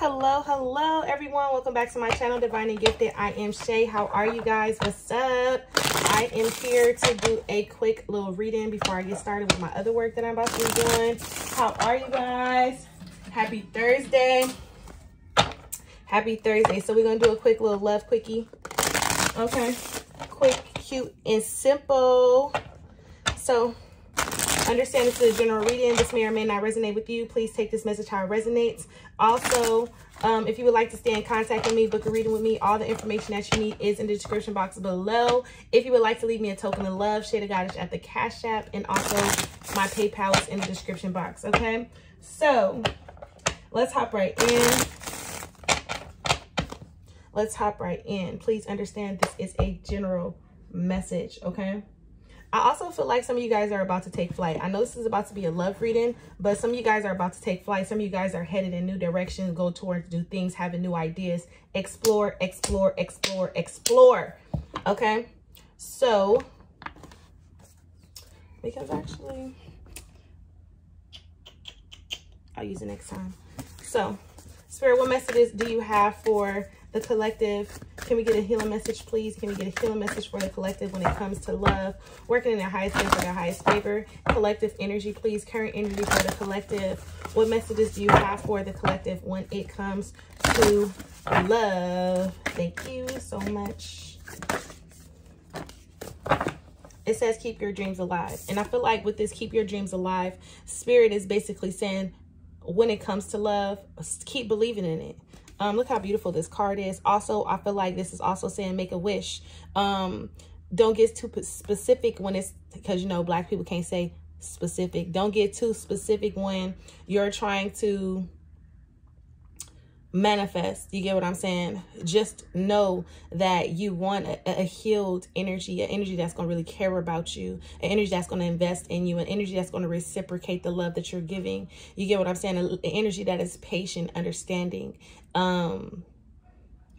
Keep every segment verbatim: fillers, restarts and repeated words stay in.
hello hello everyone, welcome back to my channel, Divine and Gifted. I am Shay. How are you guys? What's up? I am here to do a quick little reading before I get started with my other work that I'm about to be doing. How are you guys? Happy Thursday. Happy Thursday. So we're gonna do a quick little love quickie. Okay, quick, cute, and simple. So understand this is a general reading. This may or may not resonate with you. Please take this message how it resonates. Also, um, if you would like to stay in contact with me, book a reading with me, all the information that you need is in the description box below. If you would like to leave me a token of love, Shay the Goddess at the Cash App, and also my PayPal is in the description box, okay? So, let's hop right in. Let's hop right in. Please understand this is a general message, okay? I also feel like some of you guys are about to take flight. I know this is about to be a love reading, but some of you guys are about to take flight. Some of you guys are headed in new directions, go towards new things, having new ideas. Explore, explore, explore, explore. Okay? So, because actually, I'll use it next time. So, Spirit, what messages do you have for the collective? Can we get a healing message, please? Can we get a healing message for the collective when it comes to love, working in their highest good for their highest favor? Collective energy, please. Current energy for the collective. What messages do you have for the collective when it comes to love? Thank you so much. It says keep your dreams alive. And I feel like with this keep your dreams alive, Spirit is basically saying when it comes to love, keep believing in it. Um, look how beautiful this card is. Also, I feel like this is also saying make a wish. Um, don't get too specific when it's, because, you know, Black people can't say specific. Don't get too specific when you're trying to manifest. You get what I'm saying? Just know that you want a, a healed energy, an energy that's going to really care about you, an energy that's going to invest in you, an energy that's going to reciprocate the love that you're giving. You get what I'm saying? An energy that is patient, understanding, um,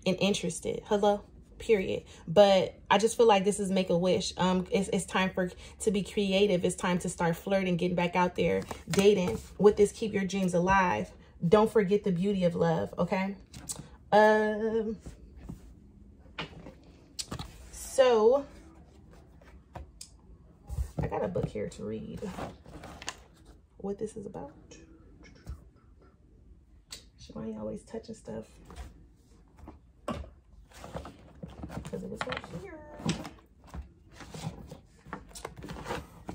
and interested. Hello? Period. But I just feel like this is make a wish. Um, it's, it's time for to be creative. It's time to start flirting, getting back out there, dating. With this, keep your dreams alive. Don't forget the beauty of love, okay? Um, so, I got a book here to read what this is about. Shemai always touching stuff. Because it was right here.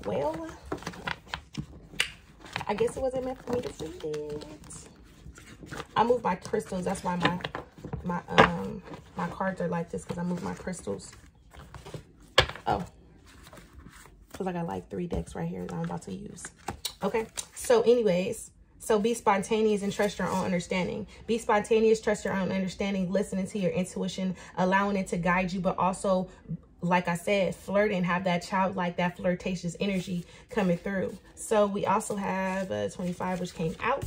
Well, I guess it wasn't meant for me to read it. I move my crystals. That's why my my um my cards are like this, because I move my crystals. Oh, because I got like three decks right here that I'm about to use. Okay. So, anyways, so be spontaneous and trust your own understanding. Be spontaneous, trust your own understanding. Listening to your intuition, allowing it to guide you, but also, like I said, flirt and have that childlike, that flirtatious energy coming through. So we also have uh, twenty-five, which came out.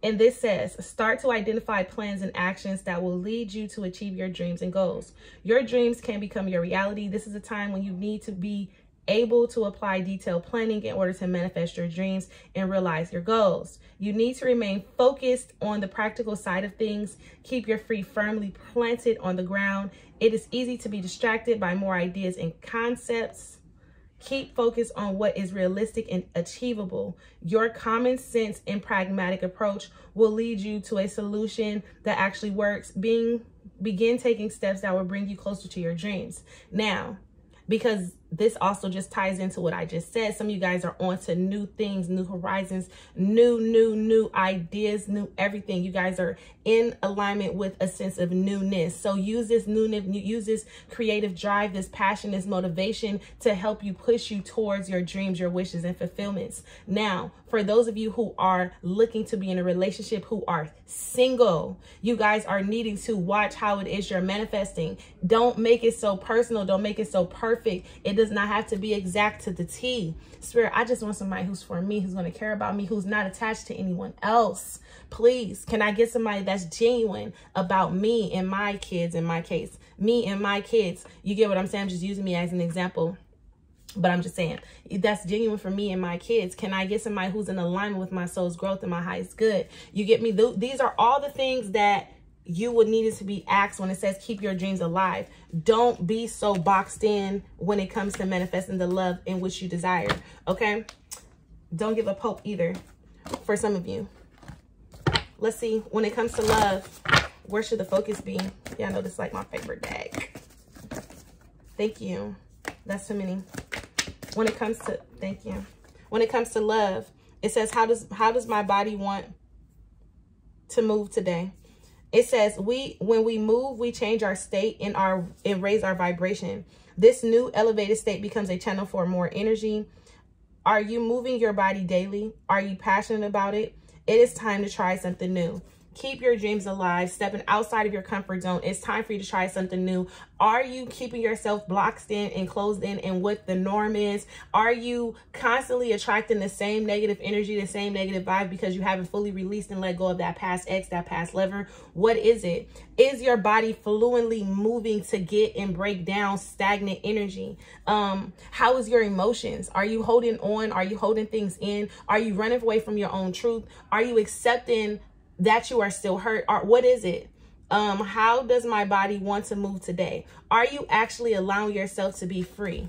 And this says, start to identify plans and actions that will lead you to achieve your dreams and goals. Your dreams can become your reality. This is a time when you need to be able to apply detailed planning in order to manifest your dreams and realize your goals. You need to remain focused on the practical side of things. Keep your feet firmly planted on the ground. It is easy to be distracted by more ideas and concepts. Keep focused on what is realistic and achievable. Your common sense and pragmatic approach will lead you to a solution that actually works. Being, begin taking steps that will bring you closer to your dreams. Now, because this also just ties into what I just said, some of you guys are on to new things, new horizons, new, new, new ideas, new everything. You guys are in alignment with a sense of newness. So use this newness, use this creative drive, this passion, this motivation to help you push you towards your dreams, your wishes, and fulfillments. Now, for those of you who are looking to be in a relationship, who are single, you guys are needing to watch how it is you're manifesting. Don't make it so personal. Don't make it so perfect. It does not have to be exact to the T. Spirit, I just want somebody who's for me, who's going to care about me, who's not attached to anyone else. Please, can I get somebody that's genuine about me and my kids, in my case? Me and my kids. You get what I'm saying? I'm just using me as an example. But I'm just saying, that's genuine for me and my kids. Can I get somebody who's in alignment with my soul's growth and my highest good? You get me? Th these are all the things that you would need it to be asked when it says keep your dreams alive. Don't be so boxed in when it comes to manifesting the love in which you desire, okay? Don't give up hope either for some of you. Let's see, when it comes to love, where should the focus be? Yeah, I know this is like my favorite bag. Thank you. That's too many. When it comes to, thank you. When it comes to love, it says, how does, how does my body want to move today? It says, we when we move, we change our state and, our, and raise our vibration. This new elevated state becomes a channel for more energy. Are you moving your body daily? Are you passionate about it? It is time to try something new. Keep your dreams alive, stepping outside of your comfort zone. It's time for you to try something new. Are you keeping yourself blocked in and closed in and what the norm is? Are you constantly attracting the same negative energy, the same negative vibe because you haven't fully released and let go of that past ex, that past lover? What is it? Is your body fluently moving to get and break down stagnant energy? Um, how is your emotions? Are you holding on? Are you holding things in? Are you running away from your own truth? Are you accepting that you are still hurt? Or what is it? Um, how does my body want to move today? Are you actually allowing yourself to be free?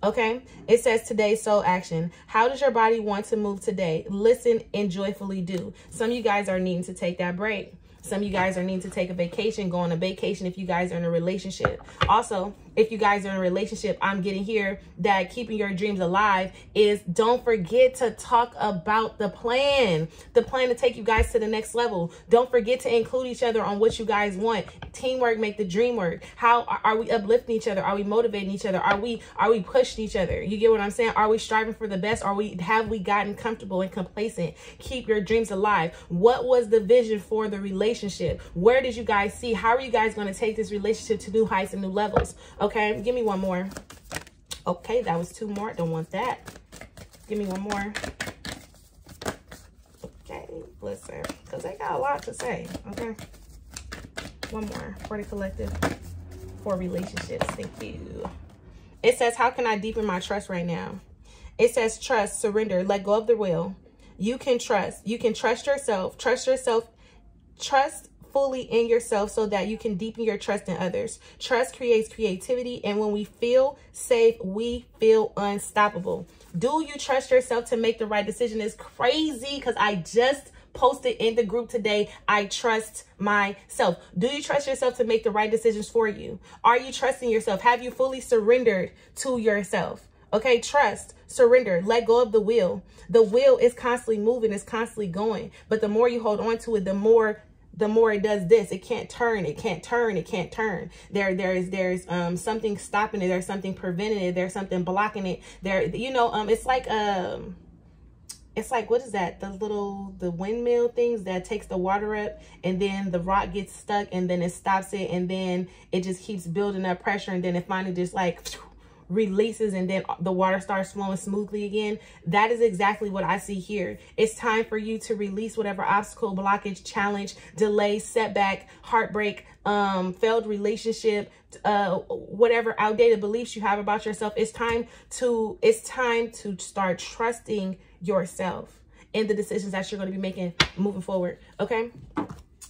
Okay, it says today's soul action. How does your body want to move today? Listen and joyfully do. Some of you guys are needing to take that break. Some of you guys are needing to take a vacation, go on a vacation if you guys are in a relationship. Also, if you guys are in a relationship, I'm getting here that keeping your dreams alive is don't forget to talk about the plan. The plan to take you guys to the next level. Don't forget to include each other on what you guys want. Teamwork make the dream work. How are we uplifting each other? Are we motivating each other? Are we are we pushing each other? You get what I'm saying? Are we striving for the best? Are we have we gotten comfortable and complacent? Keep your dreams alive. What was the vision for the relationship? Where did you guys see? How are you guys going to take this relationship to new heights and new levels? Okay, give me one more. Okay, that was two more. Don't want that. Give me one more. Okay, listen, because I got a lot to say. Okay, one more for the collective, for relationships. Thank you. It says, how can I deepen my trust right now? It says, trust, surrender, let go of the will. You can trust. You can trust yourself. Trust yourself. Trust fully in yourself so that you can deepen your trust in others. Trust creates creativity, and when we feel safe, we feel unstoppable. Do you trust yourself to make the right decision? It's crazy because I just posted in the group today, I trust myself. Do you trust yourself to make the right decisions for you? Are you trusting yourself? Have you fully surrendered to yourself? Okay, trust, surrender, let go of the will. The will is constantly moving, it's constantly going, but the more you hold on to it, the more the more it does this. It can't turn, it can't turn, it can't turn. There, there is, there's um, something stopping it. There's something preventing it. There's something blocking it. There, you know, um, it's like, um, it's like, what is that? The little, the windmill things that takes the water up and then the rock gets stuck and then it stops it. And then it just keeps building up pressure. And then it finally just like releases and then the water starts flowing smoothly again. That is exactly what I see here. It's time for you to release whatever obstacle, blockage, challenge, delay, setback, heartbreak, um, failed relationship, uh, whatever outdated beliefs you have about yourself. It's time to, it's time to start trusting yourself in the decisions that you're going to be making moving forward. Okay.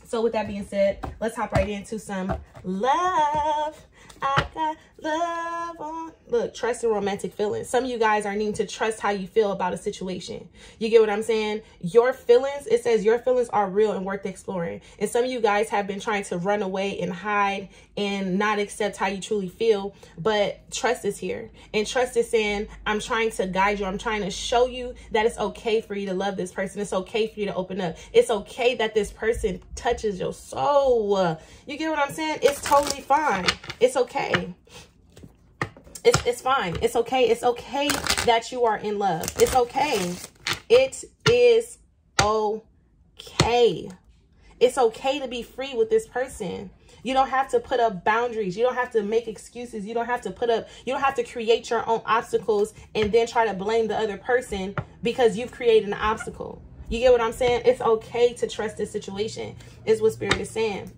So with that being said, let's hop right into some love. I got love on. Look, trust and romantic feelings. Some of you guys are needing to trust how you feel about a situation. You get what I'm saying? Your feelings, it says your feelings are real and worth exploring. And some of you guys have been trying to run away and hide and not accept how you truly feel. But trust is here. And trust is saying, I'm trying to guide you. I'm trying to show you that it's okay for you to love this person. It's okay for you to open up. It's okay that this person touches your soul. You get what I'm saying? It's totally fine. It's okay. okay it's, it's fine it's okay it's okay that you are in love. It's okay. It is okay. It's okay to be free with this person. You don't have to put up boundaries. You don't have to make excuses. You don't have to put up, you don't have to create your own obstacles and then try to blame the other person because you've created an obstacle. You get what I'm saying? It's okay to trust this situation is what Spirit is saying.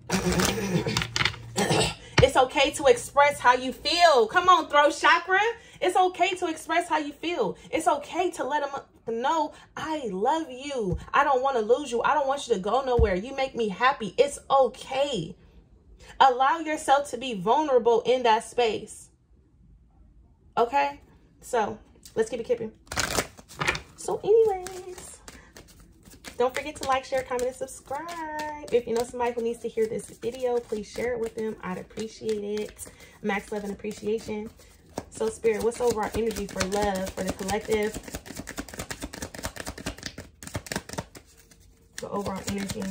It's okay to express how you feel. Come on, throat chakra. It's okay to express how you feel. It's okay to let them know, I love you. I don't want to lose you. I don't want you to go nowhere. You make me happy. It's okay. Allow yourself to be vulnerable in that space. Okay? So, let's keep it kipping. So, anyways, don't forget to like, share, comment, and subscribe. If you know somebody who needs to hear this video, please share it with them. I'd appreciate it. Max love and appreciation. So, Spirit, what's over our energy for love, for the collective? So, overall energy.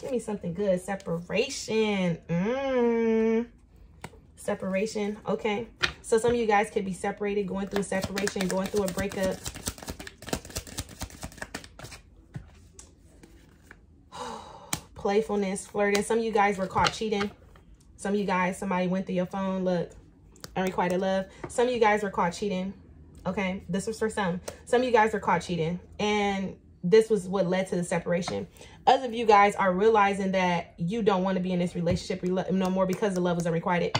Give me something good. Separation. Mmm. Separation. Okay. So some of you guys could be separated, going through separation, going through a breakup. Playfulness, flirting. Some of you guys were caught cheating. Some of you guys, somebody went through your phone. Look, unrequited love. Some of you guys were caught cheating. Okay, this was for some. Some of you guys were caught cheating, and this was what led to the separation. Other of you guys are realizing that you don't want to be in this relationship no more because the love was unrequited.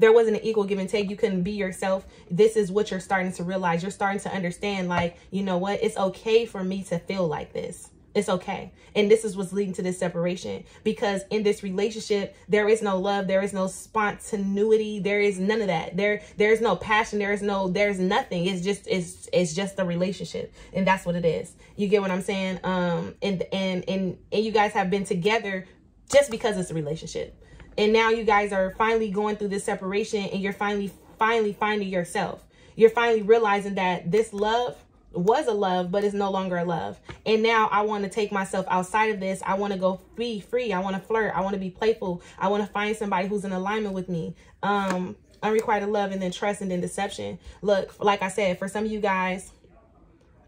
There wasn't an equal give and take. You couldn't be yourself. This is what you're starting to realize. You're starting to understand, like, you know what? It's okay for me to feel like this. It's okay. And this is what's leading to this separation, because in this relationship, there is no love. There is no spontaneity. There is none of that. There, there's no passion. There is no, there's nothing. It's just, it's, it's just the relationship. And that's what it is. You get what I'm saying? Um, and, and, and, and you guys have been together just because it's a relationship. And now you guys are finally going through this separation, and you're finally, finally finding yourself. You're finally realizing that this love was a love, but it's no longer a love. And now I want to take myself outside of this. I want to go be free. I want to flirt. I want to be playful. I want to find somebody who's in alignment with me. Um, unrequited love, and then trust, and then deception. Look, like I said, for some of you guys,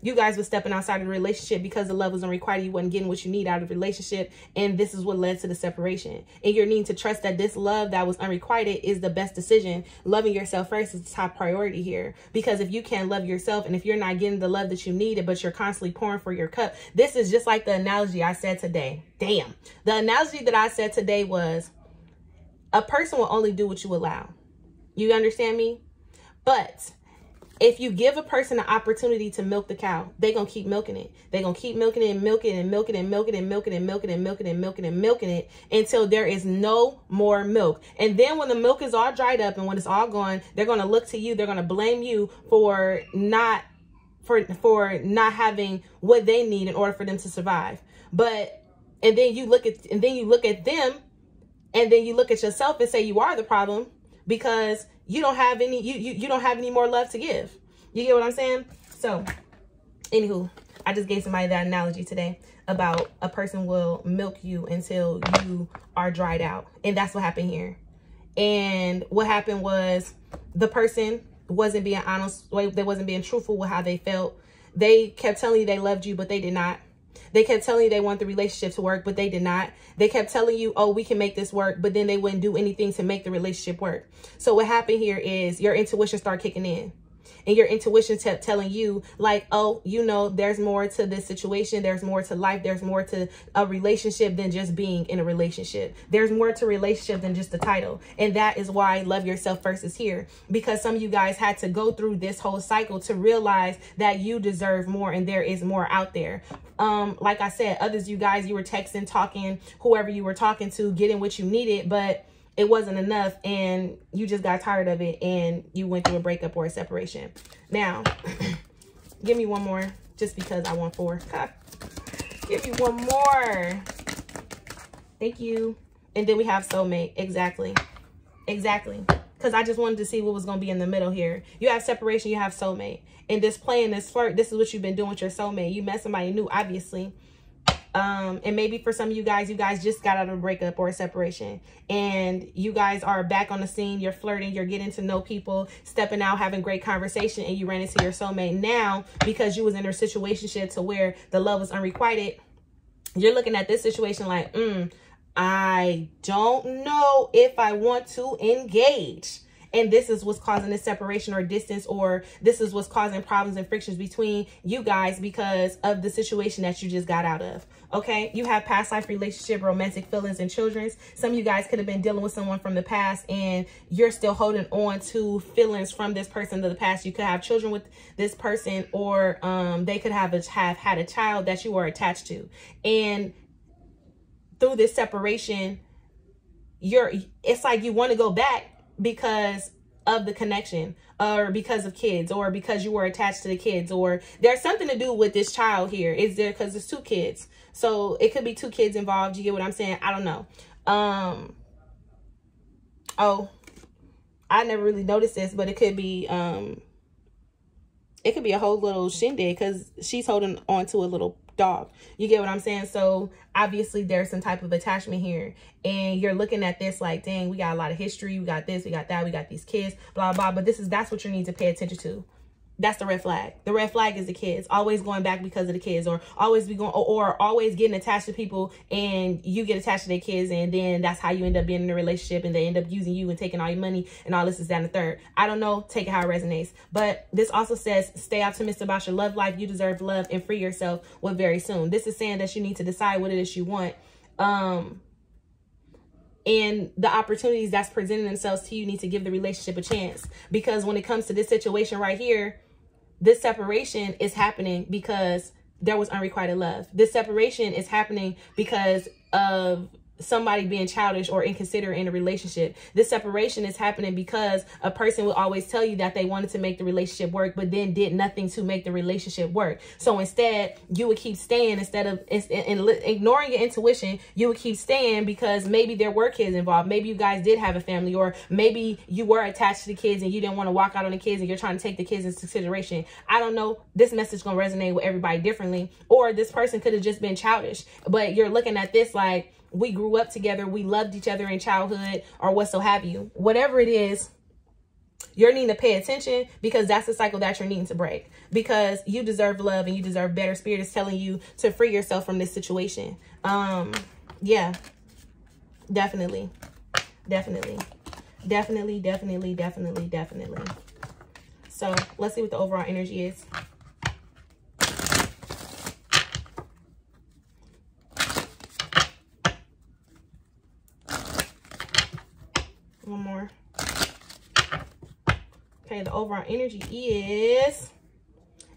you guys were stepping outside of the relationship because the love was unrequited. You wasn't getting what you need out of the relationship. And this is what led to the separation. And you're needing to trust that this love that was unrequited is the best decision. Loving yourself first is the top priority here. Because if you can't love yourself, and if you're not getting the love that you needed, but you're constantly pouring for your cup. This is just like the analogy I said today. Damn. The analogy that I said today was, a person will only do what you allow. You understand me? But if you give a person an opportunity to milk the cow, they're going to keep milking it. They're going to keep milking it and milking it and milking it and milking it and milking it and milking it and milking it and milking it and milking it until there is no more milk. And then when the milk is all dried up and when it's all gone, they're going to look to you. They're going to blame you for not for for not having what they need in order for them to survive. But and then you look at and then you look at them and then you look at yourself and say you are the problem, because you don't have any, you, you, you don't have any more love to give. You get what I'm saying? So, anywho, I just gave somebody that analogy today about a person will milk you until you are dried out. And that's what happened here. And what happened was the person wasn't being honest. They wasn't being truthful with how they felt. They kept telling you they loved you, but they did not. They kept telling you they want the relationship to work, but they did not. They kept telling you, oh, we can make this work, but then they wouldn't do anything to make the relationship work. So what happened here is your intuition started kicking in, and your intuition kept telling you, like, oh, you know, there's more to this situation. There's more to life. There's more to a relationship than just being in a relationship. There's more to relationship than just the title. And that is why love yourself first is here, because some of you guys had to go through this whole cycle to realize that you deserve more and there is more out there. Um, like I said, others, you guys, you were texting, talking, whoever you were talking to, getting what you needed, but it wasn't enough, and you just got tired of it, and you went through a breakup or a separation. Now, give me one more, just because I want four. Give me one more. Thank you. And then we have soulmate. Exactly. Exactly. Because I just wanted to see what was going to be in the middle here. You have separation. You have soulmate. And this play and this flirt, this is what you've been doing with your soulmate. You met somebody new, obviously. Um, and maybe for some of you guys, you guys just got out of a breakup or a separation, and you guys are back on the scene. You're flirting, you're getting to know people, stepping out, having great conversation, and you ran into your soulmate. Now, because you was in a situationship to where the love was unrequited, you're looking at this situation like, mm, I don't know if I want to engage. And this is what's causing this separation or distance, or this is what's causing problems and frictions between you guys because of the situation that you just got out of. Okay, you have past life relationship, romantic feelings, and children's. Some of you guys could have been dealing with someone from the past and you're still holding on to feelings from this person of the past. You could have children with this person, or um, they could have, a, have had a child that you were attached to. And through this separation, you're it's like you want to go back because of the connection, or because of kids, or because you were attached to the kids, or there's something to do with this child here. Is there, because there's two kids, so it could be two kids involved. You get what I'm saying? I don't know. Um oh, I never really noticed this, but it could be um it could be a whole little shindig because she's holding on to a little dog. You get what I'm saying? So obviously there's some type of attachment here, and you're looking at this like, dang, we got a lot of history, we got this, we got that, we got these kids, blah blah. But this is that's what you need to pay attention to. That's the red flag. The red flag is the kids, always going back because of the kids, or always be going, or, or always getting attached to people, and you get attached to their kids, and then that's how you end up being in a relationship, and they end up using you and taking all your money and all this is that and the third. I don't know. Take it how it resonates. But this also says, stay optimistic about your love life. You deserve love and free yourself with very soon. This is saying that you need to decide what it is you want. Um, And the opportunities that's presenting themselves to you, need to give the relationship a chance. Because when it comes to this situation right here, this separation is happening because there was unrequited love. This separation is happening because of somebody being childish or inconsiderate in a relationship. This separation is happening because a person will always tell you that they wanted to make the relationship work, but then did nothing to make the relationship work. So instead, you would keep staying instead of in, in, in, ignoring your intuition. You would keep staying because maybe there were kids involved. Maybe you guys did have a family, or maybe you were attached to the kids and you didn't want to walk out on the kids, and you're trying to take the kids into consideration. I don't know. This message gonna resonate with everybody differently. Or this person could have just been childish, but you're looking at this like, we grew up together, we loved each other in childhood, or what so have you. Whatever it is, you're needing to pay attention, because that's the cycle that you're needing to break. Because you deserve love and you deserve better. Spirit is telling you to free yourself from this situation. Um, yeah, definitely, definitely, definitely, definitely, definitely, definitely. So let's see what the overall energy is. One more. Okay, the overall energy is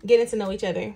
getting to know each other.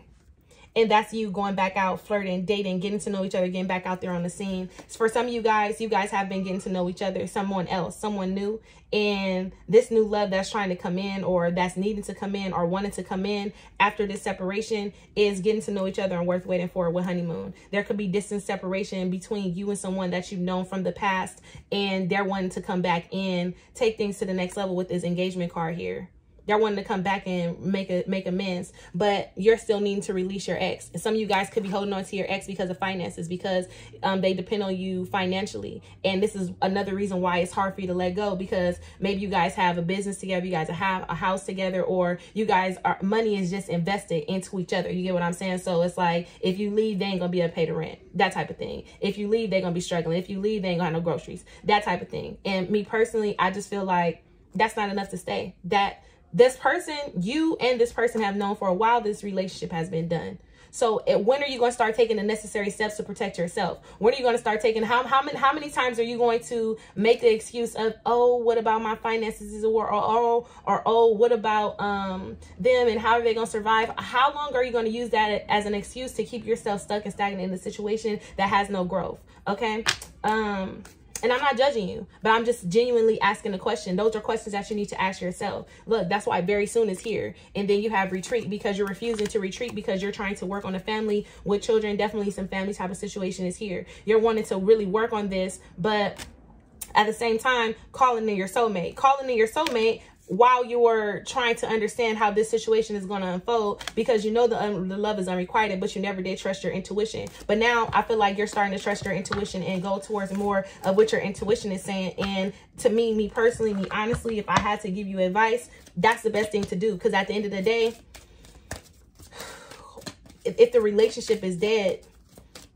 And that's you going back out, flirting, dating, getting to know each other, getting back out there on the scene. For some of you guys, you guys have been getting to know each other, someone else, someone new. And this new love that's trying to come in, or that's needing to come in, or wanting to come in after this separation, is getting to know each other and worth waiting for with honeymoon. There could be distant separation between you and someone that you've known from the past, and they're wanting to come back and take things to the next level with this engagement card here. They're wanting to come back and make a make amends, but you're still needing to release your ex. And some of you guys could be holding on to your ex because of finances, because um, they depend on you financially. And this is another reason why it's hard for you to let go, because maybe you guys have a business together, you guys have a house together, or you guys are, money is just invested into each other. You get what I'm saying? So it's like, if you leave, they ain't gonna be able to pay the rent, that type of thing. If you leave, they're gonna be struggling. If you leave, they ain't gonna have no groceries, that type of thing. And me personally, I just feel like that's not enough to stay. That this person, you and this person have known for a while, this relationship has been done. So when are you going to start taking the necessary steps to protect yourself? When are you going to start taking, how, how, many, how many times are you going to make the excuse of, oh, what about my finances, or, or, or, or oh, what about um, them, and how are they going to survive? How long are you going to use that as an excuse to keep yourself stuck and stagnant in a situation that has no growth? Okay. Um... And I'm not judging you, but I'm just genuinely asking a question. Those are questions that you need to ask yourself. Look, that's why very soon is here. And then you have retreat, because you're refusing to retreat, because you're trying to work on a family with children. Definitely some family type of situation is here. You're wanting to really work on this, but at the same time, calling in your soulmate. Calling in your soulmate while you're trying to understand how this situation is going to unfold, because you know the, um, the love is unrequited, but you never did trust your intuition. But now I feel like you're starting to trust your intuition and go towards more of what your intuition is saying. And to me, me personally, me honestly, if I had to give you advice, that's the best thing to do. Because at the end of the day, if, if the relationship is dead,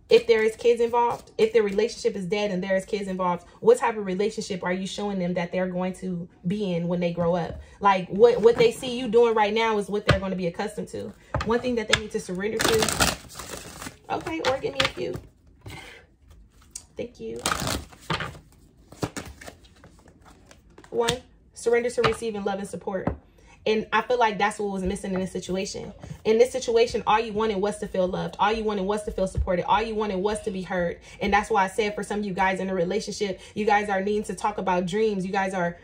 if there is kids involved, if their relationship is dead and there is kids involved, what type of relationship are you showing them that they're going to be in when they grow up? Like what, what they see you doing right now is what they're going to be accustomed to. One thing that they need to surrender to. Okay, or give me a few. Thank you. One, surrender to receiving love and support. And I feel like that's what was missing in this situation. In this situation, all you wanted was to feel loved. All you wanted was to feel supported. All you wanted was to be heard. And that's why I said for some of you guys in a relationship, you guys are needing to talk about dreams. You guys are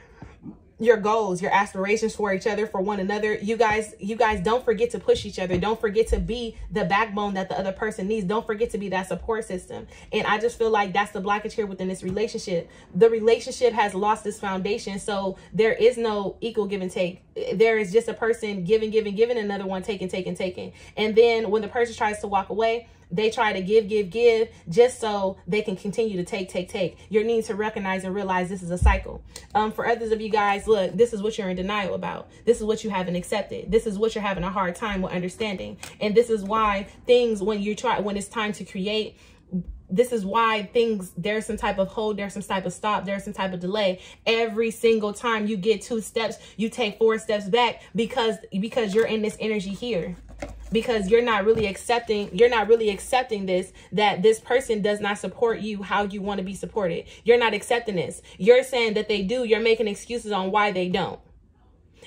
your goals, your aspirations for each other, for one another. You guys, you guys don't forget to push each other. Don't forget to be the backbone that the other person needs. Don't forget to be that support system. And I just feel like that's the blockage here within this relationship. The relationship has lost its foundation. So there is no equal give and take. There is just a person giving, giving, giving, another one taking, taking, taking. And then when the person tries to walk away, they try to give, give, give just so they can continue to take, take, take. You need to recognize and realize this is a cycle. Um, for others of you guys, look, this is what you're in denial about. This is what you haven't accepted. This is what you're having a hard time with understanding. And this is why things, when you try, when it's time to create, this is why things, there's some type of hold, there's some type of stop, there's some type of delay. Every single time you get two steps, you take four steps back because, because you're in this energy here. Because you're not really accepting, you're not really accepting this, that this person does not support you how you want to be supported. You're not accepting this. You're saying that they do. You're making excuses on why they don't.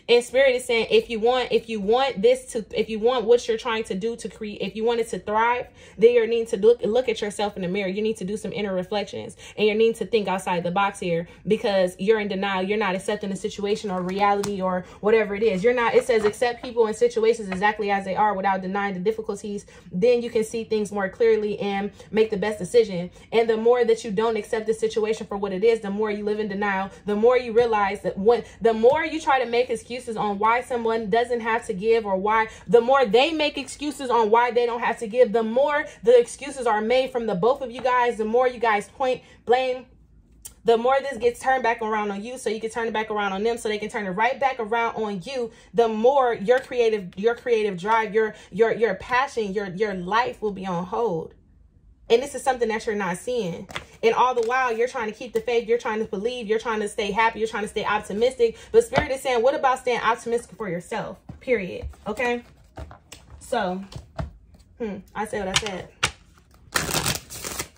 And Spirit is saying, if you want, if you want this to, if you want what you're trying to do to create, if you want it to thrive, then you need to look, look at yourself in the mirror. You need to do some inner reflections and you need to think outside the box here because you're in denial. You're not accepting the situation or reality or whatever it is. You're not, it says accept people and situations exactly as they are without denying the difficulties. Then you can see things more clearly and make the best decision. And the more that you don't accept the situation for what it is, the more you live in denial, the more you realize that when, the more you try to make excuses on why someone doesn't have to give or why, the more they make excuses on why they don't have to give, the more the excuses are made from the both of you guys, the more you guys point, blame, the more this gets turned back around on you so you can turn it back around on them so they can turn it right back around on you, the more your creative, your creative drive, your, your, your passion, your, your life will be on hold. And this is something that you're not seeing. And all the while, you're trying to keep the faith. You're trying to believe. You're trying to stay happy. You're trying to stay optimistic. But Spirit is saying, what about staying optimistic for yourself? Period. Okay? So, hmm, I said what I said.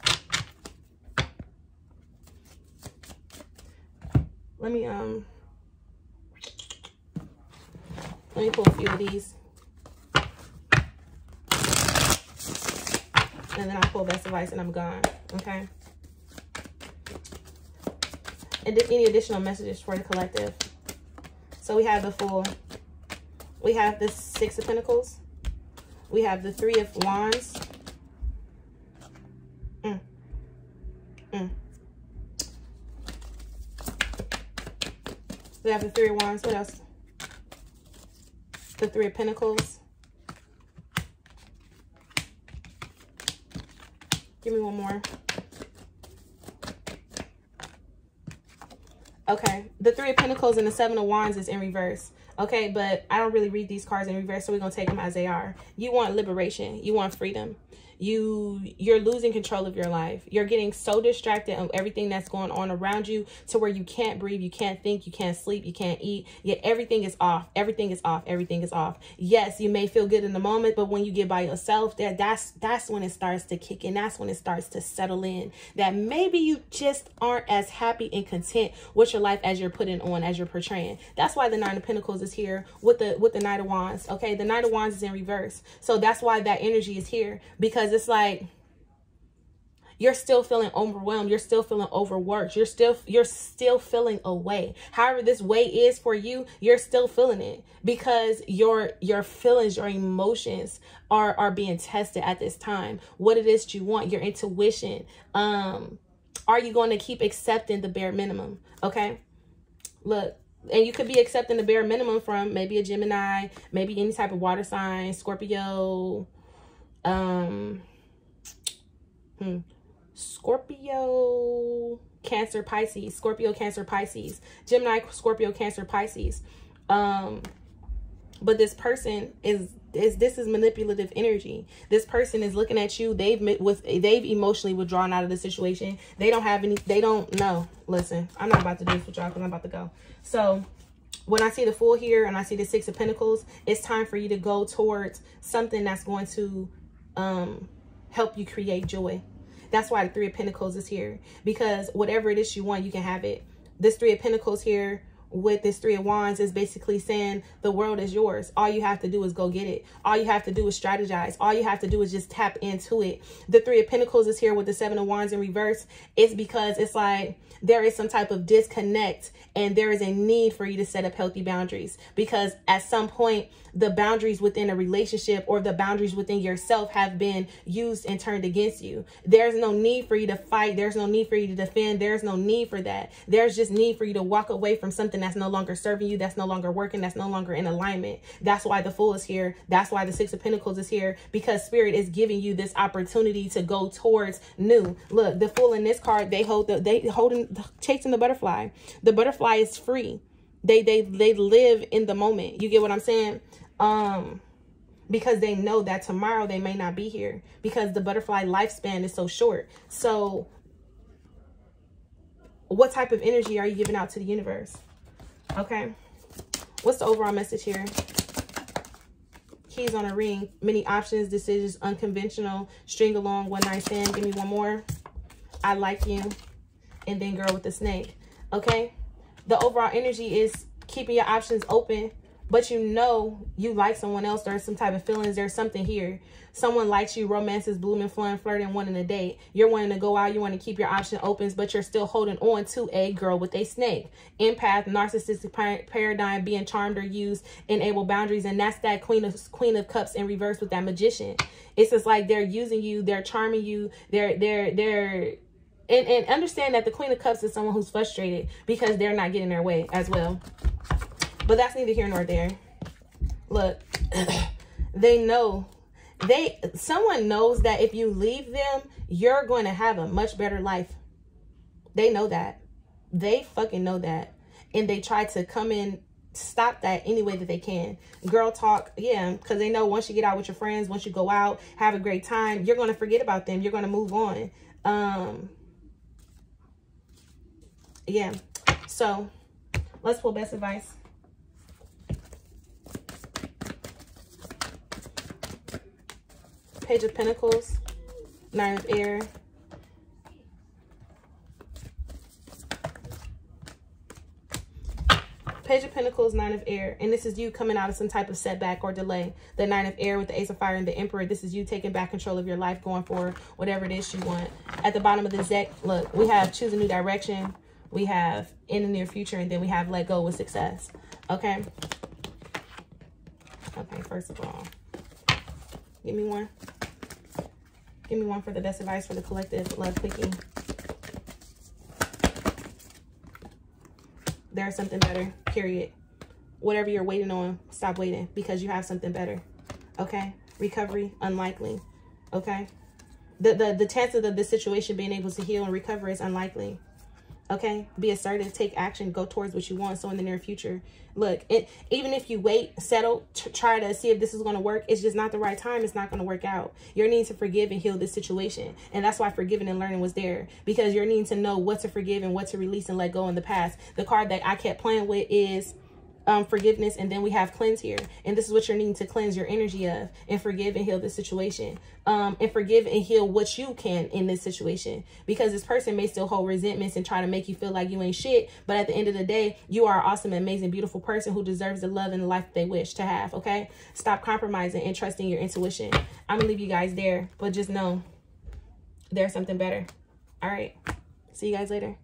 Let me, um, let me pull a few of these. And then I pull best advice and I'm gone. Okay. And any additional messages for the collective? So we have the Fool. We have the Six of Pentacles. We have the Three of Wands. Mm. Mm. We have the Three of Wands. What else? The Three of Pentacles. Give me one more. Okay, the Three of Pentacles and the Seven of Wands is in reverse. Okay, but I don't really read these cards in reverse, so we're gonna take them as they are. You want liberation. You want freedom. You, you're losing control of your life. You're getting so distracted on everything that's going on around you to where you can't breathe, you can't think, you can't sleep, you can't eat. Yet everything is off. Everything is off. Everything is off. Yes, you may feel good in the moment, but when you get by yourself, that, that's, that's when it starts to kick in. That's when it starts to settle in. That maybe you just aren't as happy and content with your life as you're putting on, as you're portraying. That's why the Nine of Pentacles is here with the, with the Knight of Wands. Okay, the Knight of Wands is in reverse. So that's why that energy is here, because it's like you're still feeling overwhelmed. You're still feeling overworked. You're still, you're still feeling a way. However this way is for you, you're still feeling it because your, your feelings, your emotions are, are being tested at this time. What it is you want, your intuition. Um, are you going to keep accepting the bare minimum? Okay, look. And you could be accepting the bare minimum from maybe a Gemini, maybe any type of water sign, Scorpio, um hmm, Scorpio, Cancer, Pisces, Scorpio, Cancer, Pisces, Gemini, Scorpio, Cancer, Pisces. Um but this person is is this is manipulative energy. This person is looking at you. They've with they've emotionally withdrawn out of the situation. They don't have any, they don't know. Listen, I'm not about to do this with y'all because I'm about to go. So when I see the Fool here and I see the Six of Pentacles, it's time for you to go towards something that's going to um help you create joy. That's why the Three of Pentacles is here, because whatever it is you want, you can have it. This Three of Pentacles here with this Three of Wands is basically saying the world is yours. All you have to do is go get it. All you have to do is strategize. All you have to do is just tap into it. The Three of Pentacles is here with the Seven of Wands in reverse. It's because it's like there is some type of disconnect and there is a need for you to set up healthy boundaries, because at some point the boundaries within a relationship or the boundaries within yourself have been used and turned against you. There's no need for you to fight. There's no need for you to defend. There's no need for that. There's just need for you to walk away from something that's no longer serving you, that's no longer working, that's no longer in alignment. That's why the Fool is here. That's why the Six of Pentacles is here, because Spirit is giving you this opportunity to go towards new. Look, the Fool in this card, they hold the, they holding, chasing the butterfly. The butterfly is free. They, they, they live in the moment. You get what I'm saying? Um, because they know that tomorrow they may not be here, because the butterfly lifespan is so short. So what type of energy are you giving out to the universe? Okay, what's the overall message here? Keys on a ring, many options, decisions, unconventional, string along, one night stand, give me one more, I like you, and then girl with the snake. Okay, the overall energy is keeping your options open, but you know you like someone else. There's some type of feelings. There's something here. Someone likes you. Romance is blooming, fun, flirting, wanting a date. You're wanting to go out. You want to keep your option open, but you're still holding on to a girl with a snake. Empath, narcissistic paradigm, being charmed or used, enable boundaries. And that's that queen of, queen of Cups in reverse with that Magician. It's just like they're using you. They're charming you. They're, they're, they're, and, and understand that the Queen of Cups is someone who's frustrated because they're not getting their way as well. But that's neither here nor there. Look, they know, they, someone knows that if you leave them, you're going to have a much better life. They know that. They fucking know that. And they try to come in, stop that any way that they can. Girl talk, yeah, because they know once you get out with your friends, once you go out, have a great time, you're going to forget about them. You're going to move on. Um, yeah. So let's pull best advice. Page of Pentacles, Nine of Air, Page of Pentacles, Nine of Air, and this is you coming out of some type of setback or delay. The Nine of Air with the Ace of Fire and the Emperor. This is you taking back control of your life, going for whatever it is you want. At the bottom of the deck, look, we have choose a new direction, we have in the near future, and then we have let go with success. Okay. Okay. First of all, give me one. Give me one for the best advice for the collective love quickie. There's something better, period. Whatever you're waiting on, stop waiting, because you have something better. Okay? Recovery, unlikely. Okay? The, the, the chances of this situation being able to heal and recover is unlikely. Okay? Be assertive, take action, go towards what you want. So in the near future, look, it, even if you wait, settle, try to see if this is going to work, it's just not the right time. It's not going to work out. Your need to forgive and heal this situation. And that's why forgiving and learning was there, because you're needing to know what to forgive and what to release and let go in the past. The card that I kept playing with is um, forgiveness. And then we have cleanse here. And this is what you're needing to cleanse your energy of and forgive and heal this situation. Um, and forgive and heal what you can in this situation, because this person may still hold resentments and try to make you feel like you ain't shit. But at the end of the day, you are an awesome, amazing, beautiful person who deserves the love and the life they wish to have. Okay. Stop compromising and trusting your intuition. I'm gonna leave you guys there, but just know there's something better. All right. See you guys later.